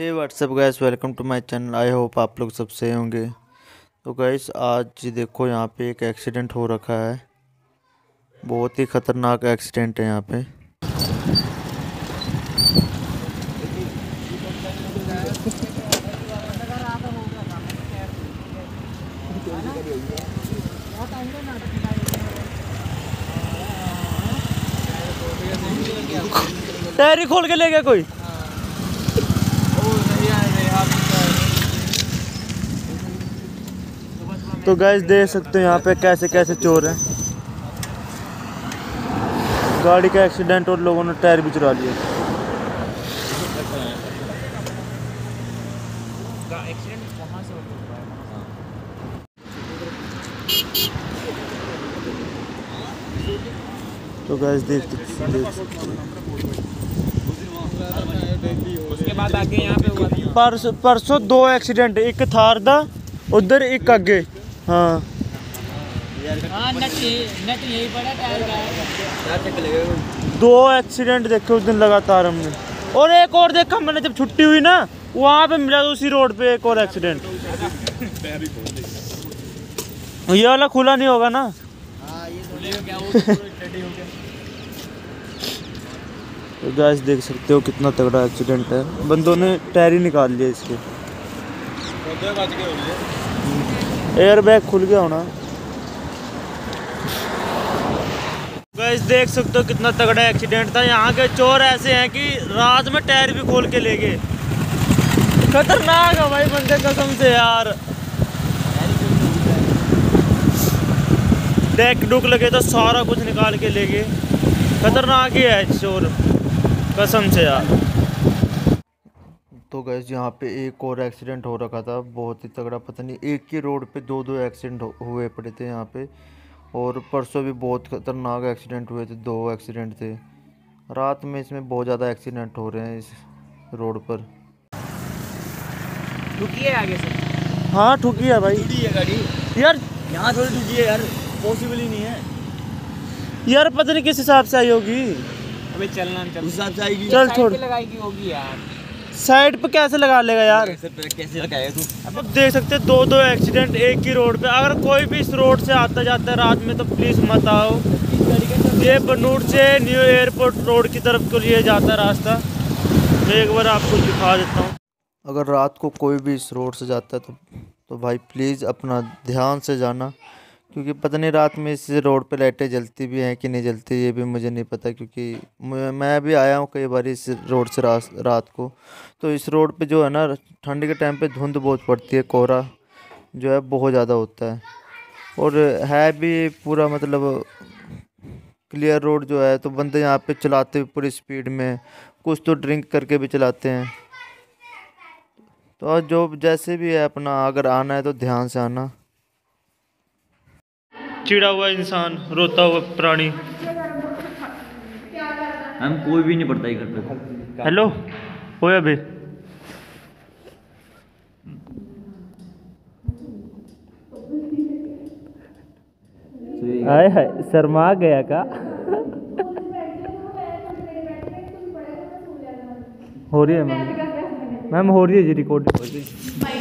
Hey what's up guys, welcome to my channel. I hope आप लोग सब सही होंगे। तो गाइस आज देखो यहाँ पे एक एक्सीडेंट हो रखा है, बहुत ही ख़तरनाक एक्सीडेंट है यहाँ पे। टायर खोल के ले गया कोई। तो गाइस देख सकते हो यहाँ पे कैसे कैसे चोर हैं। गाड़ी का एक्सीडेंट और लोगों ने टायर भी चुरा लिया। तो गाइस उसके बाद आगे यहाँ पे परसों दो एक्सीडेंट, एक थार दा उधर एक आगे। हाँ दो एक्सीडेंट देखे उस दिन लगातार हमने। और एक और देखा मैंने जब छुट्टी हुई ना, वहाँ पे मिला उसी रोड पे एक और एक्सीडेंट। ये वाला खुला नहीं होगा ना। तो गाइस देख सकते हो कितना तगड़ा एक्सीडेंट है, बंदों ने टायर ही निकाल लिया इसके, एयर बैग खुल गया होना। गाइस देख सकते हो कितना तगड़ा एक्सीडेंट था। यहाँ के चोर ऐसे हैं कि रात में टायर भी खोल के ले गए। खतरनाक है भाई बंदे कसम से यार। डेक डुक लगे तो सारा कुछ निकाल के ले गए। खतरनाक ही है चोर कसम से यार। तो गाइस यहाँ पे एक और एक्सीडेंट हो रखा था, बहुत ही तगड़ा। पता नहीं एक ही रोड पे दो एक्सीडेंट हुए पड़े थे यहाँ पे। और परसों भी बहुत खतरनाक एक्सीडेंट हुए थे, दो एक्सीडेंट थे रात में। इसमें बहुत ज़्यादा एक्सीडेंट हो रहे हैं इस रोड पर। ठुकी है आगे से। हाँ ठुकी है भाई, ठुकी है गाड़ी यार। यहाँ थोड़ी ठुकी है यार, पॉसिबल ही नहीं है यार। पता नहीं किस हिसाब से आई होगी। अबे चलना चल हिसाब से आएगी, चल छोड़ लगाएगी होगी यार। साइड पे कैसे लगा लेगा यार, कैसे लगाएगा तू। अब देख सकते दो एक्सीडेंट एक ही रोड पे। अगर कोई भी इस रोड से आता जाता है रात में तो प्लीज़ मत आओ। ये बनूर से न्यू एयरपोर्ट रोड की तरफ को लिए जाता है रास्ता। मैं एक बार आपको दिखा देता हूँ। अगर रात को कोई भी इस रोड से जाता है तो भाई प्लीज़ अपना ध्यान से जाना, क्योंकि पता नहीं रात में इस रोड पे लाइटें जलती भी हैं कि नहीं जलती, ये भी मुझे नहीं पता। क्योंकि मैं भी आया हूँ कई बार इस रोड से रात को। तो इस रोड पे जो है ना, ठंड के टाइम पे धुंध बहुत पड़ती है, कोहरा जो है बहुत ज़्यादा होता है। और है भी पूरा मतलब क्लियर रोड जो है, तो बंदे यहाँ पे चलाते भी पूरी स्पीड में, कुछ तो ड्रिंक करके भी चलाते हैं। तो जो जैसे भी है अपना, अगर आना है तो ध्यान से आना। चिड़ा हुआ इंसान, रोता हुआ प्राणी, हम कोई भी नहीं पड़ता ही घर पे। हेलो ओए अबे, हाय हाय शर्मा गया का। हो रही है मैम, हो रही है जी रिकॉर्ड।